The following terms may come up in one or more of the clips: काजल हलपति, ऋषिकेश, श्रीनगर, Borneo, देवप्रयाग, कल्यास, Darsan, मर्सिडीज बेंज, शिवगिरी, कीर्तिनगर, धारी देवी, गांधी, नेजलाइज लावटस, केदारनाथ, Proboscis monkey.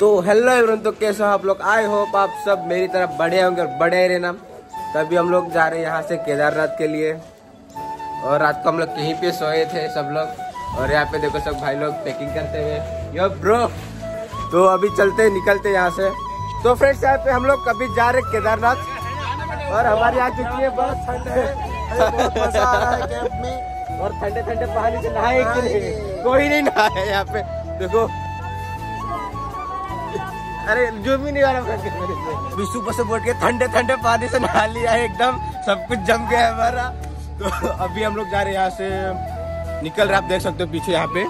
तो hello everyone, तो कैसे हो आप लोग। आई होप आप सब मेरी तरफ बढ़े होंगे और बढ़े रहना। तभी हम लोग जा रहे हैं यहाँ से केदारनाथ के लिए। और रात को हम लोग कहीं पे सोए थे सब लोग। और यहाँ पे देखो सब भाई लोग पैकिंग करते हुए। यो ब्रो, तो अभी चलते निकलते यहाँ से। तो फ्रेंड्स, यहाँ पे हम लोग कभी जा रहे केदारनाथ। और हमारे यहाँ चुकी है बहुत ठंड है, बहुत मजा आ रहा है कैंप में। और ठंडे ठंडे पानी से नहाए कि नहीं? कोई नहीं नहाए यहाँ पे। देखो, अरे जो भी नहीं आ रहा, विशु पर से बोल के ठंडे ठंडे पानी से नहा लिया है एकदम। सब कुछ जम गया है हमारा। तो अभी हम लोग जा रहे हैं यहाँ से निकल रहे। आप देख सकते हो पीछे यहाँ पे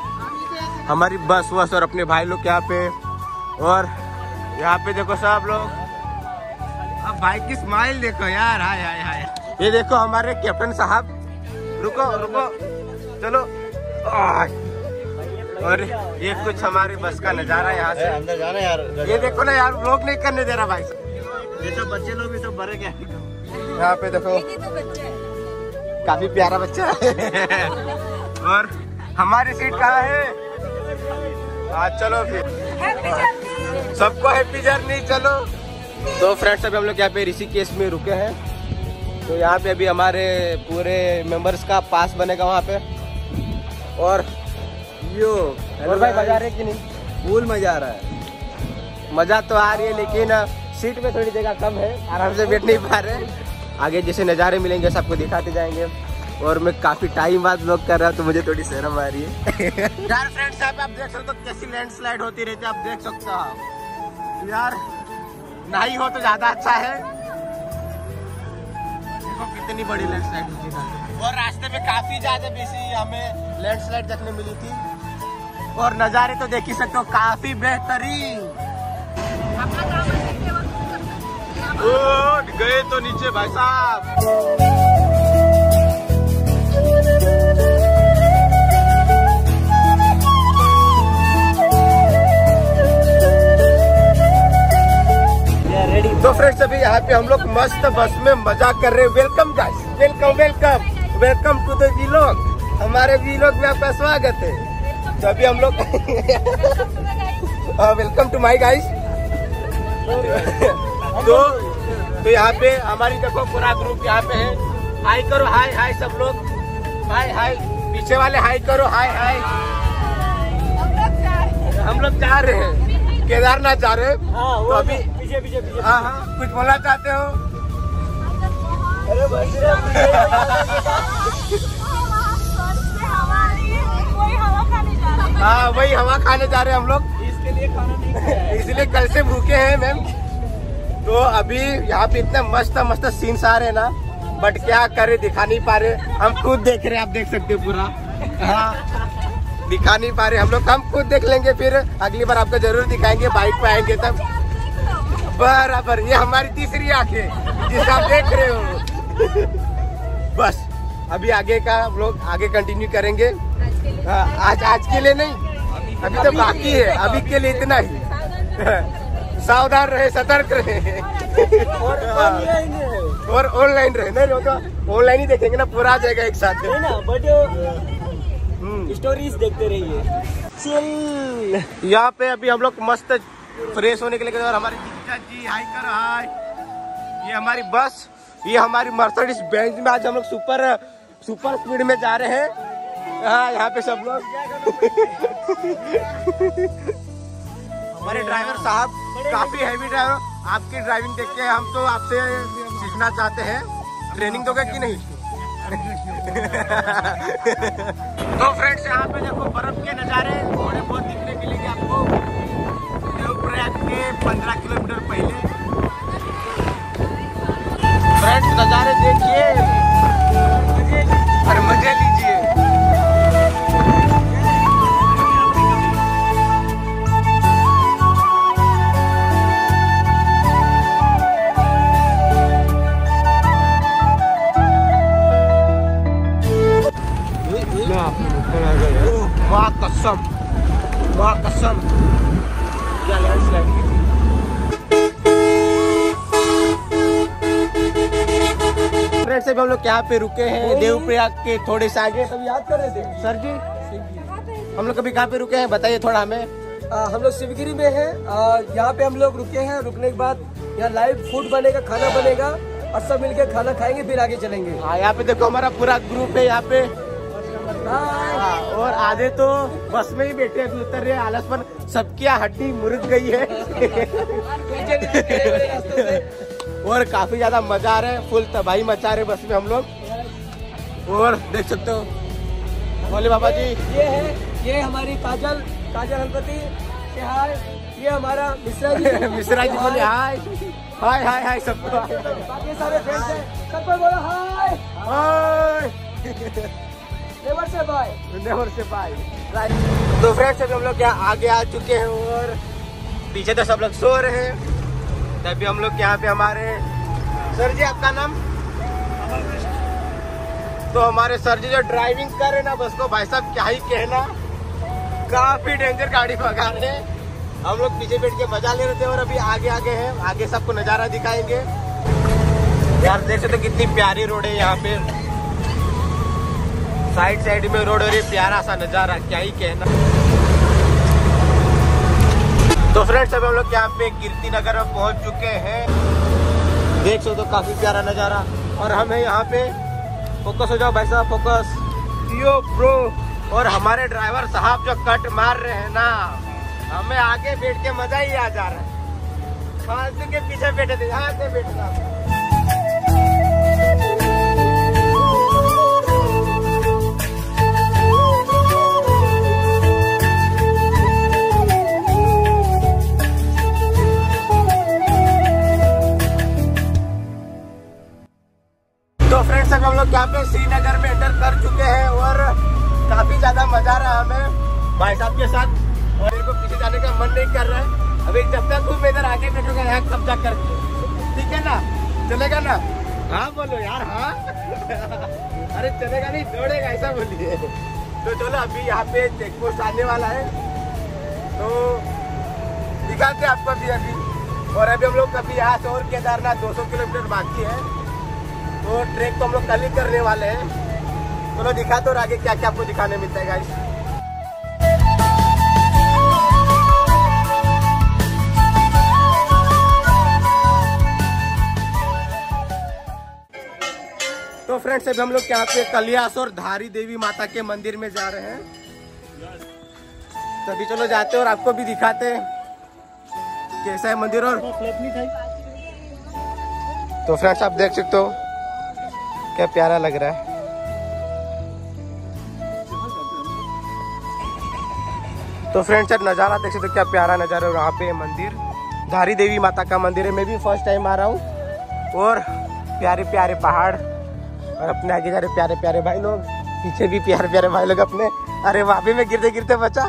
हमारी बस वस और अपने भाई लोग यहाँ पे। और यहाँ पे देखो सब लोग। अब भाई की स्माइल देखो यार। हाय हाय हाय, ये देखो हमारे कैप्टन साहब। रुको रुको, चलो। और ये कुछ हमारी बस का नजारा यहाँ से। अंदर जाना यार, ये देखो ना यार, ब्लॉक नहीं करने दे रहा भाई। ये सब बच्चे लोग भी सब बड़े क्या। यहाँ पे देखो काफी प्यारा बच्चा है। और हमारी सीट कहाँ है? आज चलो फिर सबको हैप्पी जर्नी। चलो तो फ्रेंड्स, अभी हम लोग यहाँ पे ऋषिकेश में रुके हैं। तो यहाँ पे अभी हमारे पूरे मेंबर्स का पास बनेगा वहाँ पे। और यो और भाई, मजा आ रहा है कि नहीं? फूल मजा आ रहा है। मजा तो आ रही है, लेकिन सीट में थोड़ी जगह कम है, आराम से बैठ नहीं पा रहे। आगे जैसे नज़ारे मिलेंगे सबको दिखाते जाएंगे। और मैं काफी टाइम बाद व्लॉग कर रहा हूँ, तो मुझे थोड़ी शर्म आ रही है। यार फ्रेंड्स, आप देख सकते हो कैसी लैंडस्लाइड होती रहती है। आप देख सकते हो यार, नहीं हो तो ज्यादा अच्छा है। देखो कितनी बड़ी लैंडस्लाइड होती है। और रास्ते में काफी ज्यादा बेसी हमें लैंडस्लाइड देखने मिली थी। और नज़ारे तो देख ही सकते हो, काफी बेहतरीन। गए तो नीचे भाई साहब। तो फ्रेंड्स, अभी यहाँ पे हम लोग मस्त बस में मजा कर रहे हैं। Welcome guys, welcome welcome welcome to the vlog. हमारे व्लॉग में आपका स्वागत है। तो अभी हम लोग वेलकम टू माय गाइस। तो यहाँ पे हमारी देखो पूरा ग्रुप यहाँ पे है। हाय करो, हाय हाय सब लोग, हाय हाय। पीछे वाले हाय करो, हाय हाय। हम लोग जा रहे हैं केदारनाथ जा रहे हैं। तो अभी हाँ हाँ, कुछ बोलना चाहते हो? अरे हाँ, वही हवा खाने जा रहे हैं हम लोग। इसके लिए खाना नहीं, इसलिए कल से भूखे हैं मैम। तो अभी यहाँ पे इतना मस्त मस्त सीन्स आ रहे हैं ना, बट क्या करे दिखा नहीं पा रहे। हम खुद देख रहे हैं, आप देख सकते हो पूरा। हाँ, दिखा नहीं पा रहे हम लोग। हम खुद देख लेंगे, फिर अगली बार आपको जरूर दिखाएंगे। बाइक पे आएंगे तब बराबर। ये हमारी तीसरी आंख है जिसका आप देख रहे हो। बस अभी आगे का लोग आगे कंटिन्यू करेंगे। आज के लिए नहीं, अभी तो बाकी है। अभी के लिए इतना ही। सावधान रहे, सतर्क रहे। और ऑनलाइन रहे। नहीं तो ऑनलाइन ही देखेंगे ना, पूरा आ जाएगा एक साथ है ना। बट स्टोरीज देखते रहिए। चल, यहाँ पे अभी हम लोग मस्त फ्रेश होने के लिए। और हमारे जी हाय कर हाय। ये हमारी बस, ये हमारी मर्सिडीज बेंज में आज हम लोग सुपर स्पीड में जा रहे हैं। हाँ, यहाँ पे सब लोग। हमारे ड्राइवर साहब काफी हैवी ड्राइवर। आपकी ड्राइविंग देख के हम तो आपसे सीखना चाहते हैं। ट्रेनिंग दोगे कि नहीं? तो फ्रेंड्स, यहाँ पे देखो बर्फ के नजारे थोड़े बहुत दिखने के लिए आपको। देवप्रयाग के 15 किलोमीटर पहले फ्रेंड्स, नज़ारे देखिए और मजे लीजिए। वाह कसम, वाह कसम। फ्रेंड्स, रास्ते पे हम लोग यहाँ पे रुके हैं, देवप्रयाग के थोड़े से आगे। सब याद कर रहे थे सर जी, हम लोग कभी कहाँ पे रुके हैं बताइए थोड़ा हमें। हम लोग शिवगिरी में हैं, यहाँ पे हम लोग रुके हैं। रुकने के बाद यहाँ लाइव फूड बनेगा, खाना बनेगा और सब मिलकर खाना खाएंगे फिर आगे चलेंगे। हाँ, यहाँ पे देखो हमारा पूरा ग्रुप है यहाँ पे। और आधे तो बस में ही बैठे अभी उतर रहे, आलस पर सबकी हड्डी मुरझ गई है और काफी ज्यादा मजा आ रहा है, फुल तबाही मचा रहे बस में हम लोग। और देख सकते हो भोले बाबा जी, ये है, ये हमारी काजल हलपति, ये हमारा मिश्रा जी बोले हाय हाय हाय हाय सबको, बाकी सारे फ्रेंड्स हैं सबको बोलो hi hi, never say bye, never say bye. तो फ्रेंड्स हम लोग यहाँ आगे आ चुके हैं और पीछे तो सब लोग सो रहे हैं, तभी हम लोग यहाँ पे। हमारे सर जी, आपका नाम? तो हमारे सर जी जो ड्राइविंग कर रहे ना बस को, भाई साहब क्या ही कहना, काफी डेंजर गाड़ी भगा रहे हैं। हम लोग पीछे बैठ के मजा ले रहे थे और अभी आगे हैं, आगे सबको नजारा दिखाएंगे। यार देख सकते कितनी प्यारी रोड है यहाँ पे, साइड में रोड हो रही, प्यारा सा नजारा, क्या ही कहना। तो फ्रेंड्स अभी हम लोग यहाँ पे कीर्तिनगर में पहुंच चुके हैं, देख सो तो काफी प्यारा नजारा। और हम है यहाँ पे, फोकस हो जाओ भाई साहब, फोकस यो ब्रो। और हमारे ड्राइवर साहब जो कट मार रहे हैं ना, हमें आगे बैठ के मजा ही आ जा रहा है, फालतू के पीछे बैठे थे, यहाँ से बैठना। हम लोग यहाँ पे श्रीनगर में एंटर कर चुके हैं और काफी ज्यादा मजा आ रहा है हमें भाई साहब के साथ, और इनको पीछे जाने का मन नहीं कर रहा है। अभी जब तक तुम इधर आगे बैठोगे यहाँ कब्जा करके, ठीक है ना, चलेगा ना? हाँ बोलो यार, हाँ अरे चलेगा नहीं, दौड़ेगा ऐसा बोलिए। तो चलो अभी यहाँ पे चेक पोस्ट आने वाला है तो दिखाते आपको भी अभी। और अभी हम लोग कभी यहाँ से और केदारनाथ 200 किलोमीटर बाकी है, तो ट्रैक तो हम लोग कल ही करने वाले हैं। चलो दिखा दो और आगे क्या क्या आपको दिखाने मिलता है गाइस। तो फ्रेंड्स अभी हम लोग यहाँ पे कल्यास और धारी देवी माता के मंदिर में जा रहे हैं, तभी चलो जाते हैं और आपको भी दिखाते हैं कैसा है मंदिर। और तो फ्रेंड्स आप देख सकते हो क्या प्यारा लग रहा है। तो फ्रेंड्स आप नज़ारा देख सकते हो, क्या प्यारा नज़ारा है। वहाँ पे मंदिर धारी देवी माता का मंदिर है, मैं भी फर्स्ट टाइम आ रहा हूँ। और प्यारे प्यारे पहाड़ और अपने आगे जा रहे प्यारे प्यारे भाई लोग, पीछे भी प्यारे प्यारे भाई लोग अपने। अरे वहाँ पे मैं गिरते गिरते बचा।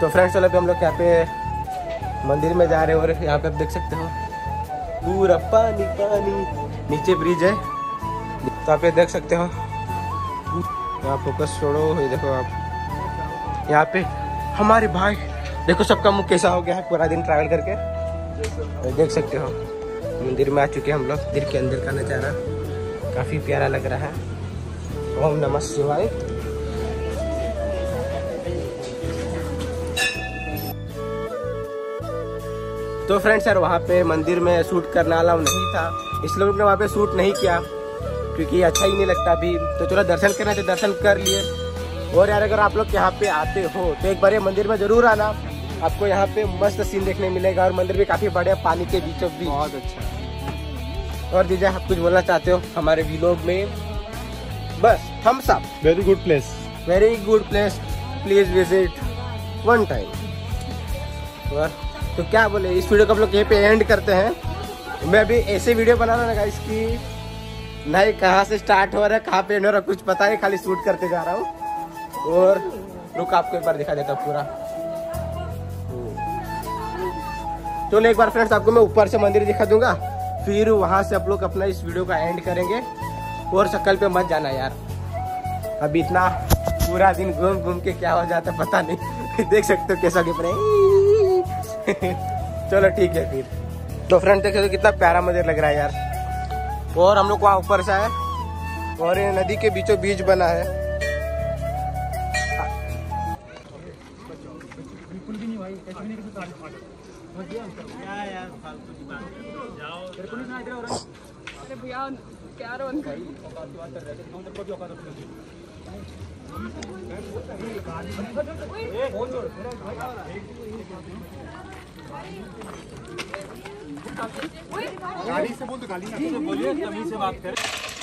तो फ्रेंड्स चलो हम लोग यहाँ पे मंदिर में जा रहे हैं और यहाँ पे आप देख सकते हो पूरा पानी पानी, नीचे ब्रिज है तो आप ये देख सकते हो। यहाँ फोकस छोड़ो, ये देखो आप यहाँ पे हमारे भाई, देखो सबका मुख कैसा हो गया है पूरा दिन ट्रैवल करके, देख सकते हो। मंदिर में आ चुके हैं हम लोग, मंदिर के अंदर का नज़ारा काफ़ी प्यारा लग रहा है। ओम नमः शिवाय। तो फ्रेंड्स यार वहाँ पे मंदिर में शूट करने वाला नहीं था, इसलिए हमने वहाँ पे शूट नहीं किया क्योंकि अच्छा ही नहीं लगता अभी। तो चलो दर्शन करना थे, दर्शन कर लिए। और यार अगर आप लोग यहाँ पे आते हो तो एक बार ये मंदिर में जरूर आना, आपको यहाँ पे मस्त सीन देखने मिलेगा। और मंदिर भी काफ़ी बढ़िया, पानी के बीचों बीच, बहुत अच्छा। और जीजा आप कुछ बोलना चाहते हो हमारे व्लॉग में? बस thumbs up, very good place, very good place, please visit one time. और तो क्या बोले, इस वीडियो को हम लोग यहीं पे एंड करते हैं। मैं अभी ऐसे वीडियो बना रहा ना गाइस कि नहीं कहाँ से स्टार्ट हो रहा है, कहाँ पे एंड हो रहा है कुछ पता नहीं, खाली शूट करते जा रहा हूँ। और रुक आपको एक बार दिखा देता हूँ पूरा। तो एक बार फ्रेंड्स आपको मैं ऊपर से मंदिर दिखा दूंगा, फिर वहाँ से आप लोग अपना इस वीडियो का एंड करेंगे। और शक्ल पे मत जाना यार, अभी इतना पूरा दिन घूम घूम के क्या हो जाता पता नहीं। देख सकते हो कैसा गिफ्ट है। चलो ठीक है फिर। तो फ्रेंड्स देखो तो कितना प्यारा मंदिर लग रहा है यार, और हम लोग वहाँ ऊपर से आए और ये नदी के बीचों बीच बना है। बिल्कुल भी नहीं भाई, तो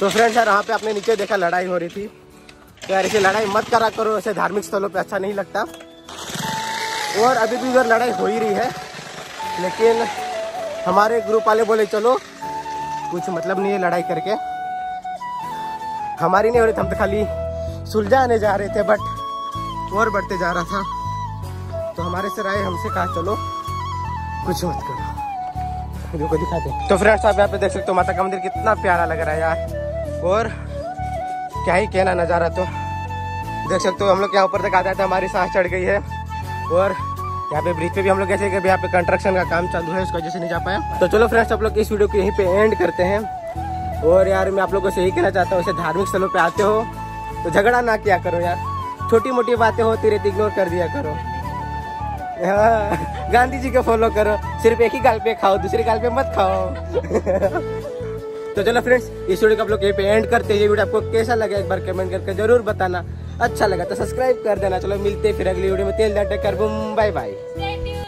फ्रेंड्स यार यहाँ पे आपने नीचे देखा लड़ाई हो रही थी। तो यार ऐसी लड़ाई मत करा करो, ऐसे धार्मिक स्थलों पे अच्छा नहीं लगता। और अभी भी उधर लड़ाई हो ही रही है, लेकिन हमारे ग्रुप वाले बोले चलो कुछ मतलब नहीं है लड़ाई करके। हमारी नहीं हो रही थी, हम तो खाली सुलझाने जा रहे थे, बट और बढ़ते जा रहा था। तो हमारे से राय हमसे कहा चलो कुछ मत करो, देखो दिखाते। तो फ्रेंड्स आप यहाँ पे देख सकते हो माता का मंदिर कितना प्यारा लग रहा है यार, और क्या ही कहना नज़ारा। तो देख सकते हो हम लोग यहाँ ऊपर तक आते थे हमारी सांस चढ़ गई है। और यहाँ पे ब्रिज पे भी हम लोग कैसे कि यहाँ पे कंस्ट्रक्शन का काम चालू है, उसका वजह से नहीं जा पाया। तो चलो फ्रेंड्स आप लोग इस वीडियो को यहीं पे एंड करते हैं। और यार मैं आप लोगों से यही कहना चाहता हूँ, ऐसे धार्मिक स्थलों पे आते हो तो झगड़ा ना किया करो यार, छोटी मोटी बातें होती रहती इग्नोर कर दिया करो। हाँ, गांधी जी को फॉलो करो, सिर्फ एक ही गाल पे खाओ, दूसरी गाल पे मत खाओ। तो चलो फ्रेंड्स इस वीडियो को आप लोग यहीं पे एंड करते हैं। ये वीडियो आपको कैसा लगा एक बार कमेंट करके जरूर बताना, अच्छा लगा तो सब्सक्राइब कर देना। चलो मिलते हैं फिर अगली वीडियो में, तेल डाटा कर, बाय बाय।